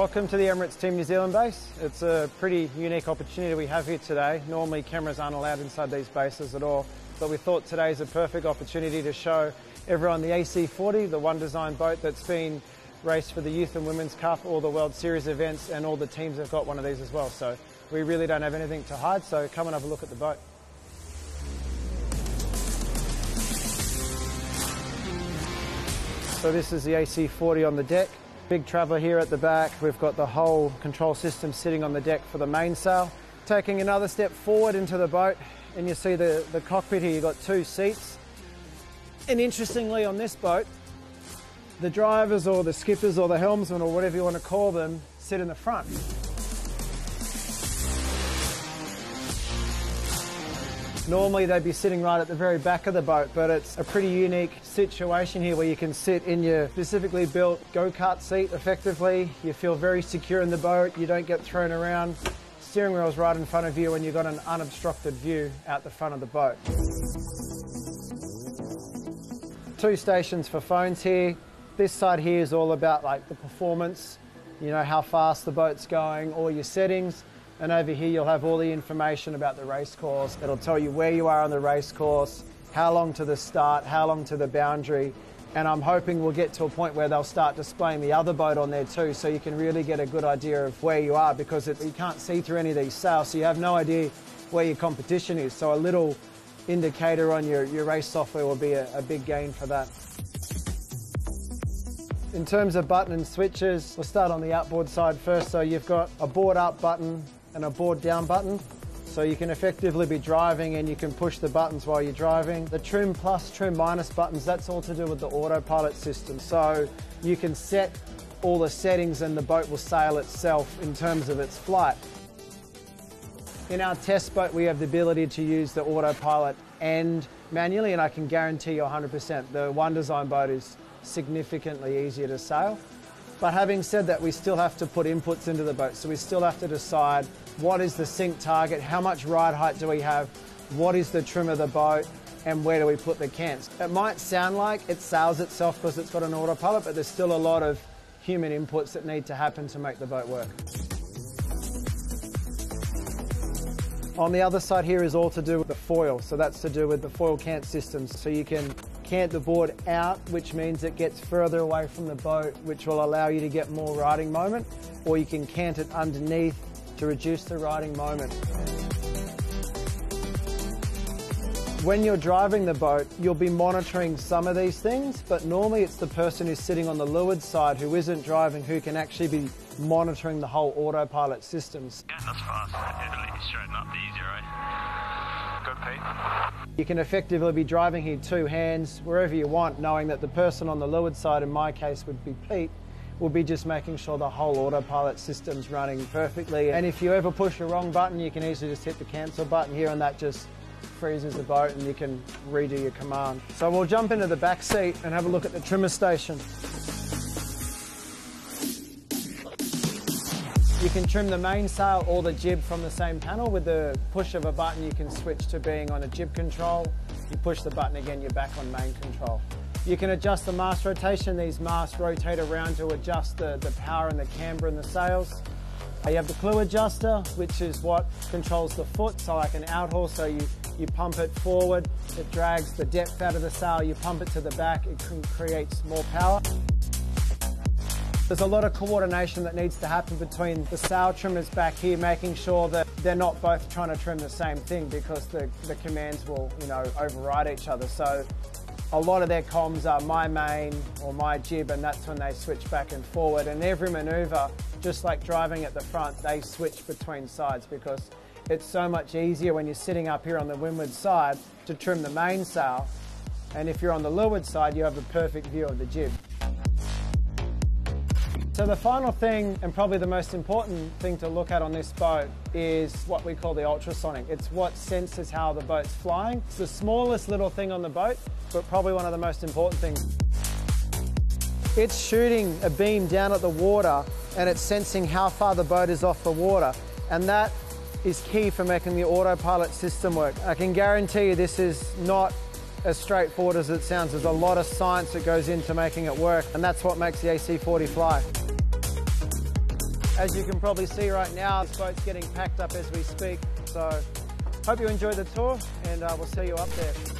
Welcome to the Emirates Team New Zealand base. It's a pretty unique opportunity we have here today. Normally cameras aren't allowed inside these bases at all, but we thought today's a perfect opportunity to show everyone the AC40, the one design boat that's been raced for the Youth and Women's Cup, all the World Series events, and all the teams have got one of these as well. So we really don't have anything to hide, so come and have a look at the boat. So this is the AC40 on the deck. Big traveller here at the back. We've got the whole control system sitting on the deck for the mainsail. Taking another step forward into the boat, and you see the cockpit here, you've got two seats. And interestingly on this boat, the drivers or the skippers or the helmsmen or whatever you want to call them sit in the front. Normally they'd be sitting right at the very back of the boat, but it's a pretty unique situation here where you can sit in your specifically built go-kart seat effectively. You feel very secure in the boat, you don't get thrown around. Steering wheel's right in front of you and you've got an unobstructed view out the front of the boat. Two stations for phones here. This side here is all about like the performance, you know, how fast the boat's going, all your settings. And over here you'll have all the information about the race course. It'll tell you where you are on the race course, how long to the start, how long to the boundary. And I'm hoping we'll get to a point where they'll start displaying the other boat on there too, so you can really get a good idea of where you are, because you can't see through any of these sails, so you have no idea where your competition is. So a little indicator on your race software will be a big gain for that. In terms of button and switches, we'll start on the outboard side first. So you've got a board up button and a board down button, so you can effectively be driving and you can push the buttons while you're driving. The trim plus, trim minus buttons, that's all to do with the autopilot system, so you can set all the settings and the boat will sail itself in terms of its flight. In our test boat we have the ability to use the autopilot and manually, and I can guarantee you 100% the one design boat is significantly easier to sail. But having said that, we still have to put inputs into the boat, so we still have to decide what is the sink target, how much ride height do we have, what is the trim of the boat, and where do we put the cans. It might sound like it sails itself because it's got an autopilot, but there's still a lot of human inputs that need to happen to make the boat work. On the other side here is all to do with the foil, so that's to do with the foil cant systems, so you can cant the board out, which means it gets further away from the boat, which will allow you to get more riding moment, or you can cant it underneath to reduce the riding moment. When you're driving the boat, you'll be monitoring some of these things, but normally it's the person who's sitting on the leeward side who isn't driving who can actually be monitoring the whole autopilot systems. Yeah, that's fast. Italy straighten up the easier, right? Good, Pete. You can effectively be driving here two hands, wherever you want, knowing that the person on the leeward side, in my case would be Pete, will be just making sure the whole autopilot system's running perfectly. And if you ever push the wrong button, you can easily just hit the cancel button here and that just freezes the boat and you can redo your command. So we'll jump into the back seat and have a look at the trimmer station. You can trim the mainsail or the jib from the same panel. With the push of a button, you can switch to being on a jib control. You push the button again, you're back on main control. You can adjust the mast rotation. These masts rotate around to adjust the power and the camber and the sails. You have the clew adjuster, which is what controls the foot, so like an outhaul, so you pump it forward, it drags the depth out of the sail, you pump it to the back, it creates more power. There's a lot of coordination that needs to happen between the sail trimmers back here, making sure that they're not both trying to trim the same thing, because the commands will, you know, override each other. So a lot of their comms are my main or my jib, and that's when they switch back and forward. And every manoeuvre, just like driving at the front, they switch between sides, because it's so much easier when you're sitting up here on the windward side to trim the mainsail. And if you're on the leeward side, you have the perfect view of the jib. So the final thing, and probably the most important thing to look at on this boat, is what we call the ultrasonic. It's what senses how the boat's flying. It's the smallest little thing on the boat, but probably one of the most important things. It's shooting a beam down at the water and it's sensing how far the boat is off the water. And that is key for making the autopilot system work. I can guarantee you this is not as straightforward as it sounds. There's a lot of science that goes into making it work, and that's what makes the AC40 fly. As you can probably see right now, this boat's getting packed up as we speak. So hope you enjoy the tour and we'll see you up there.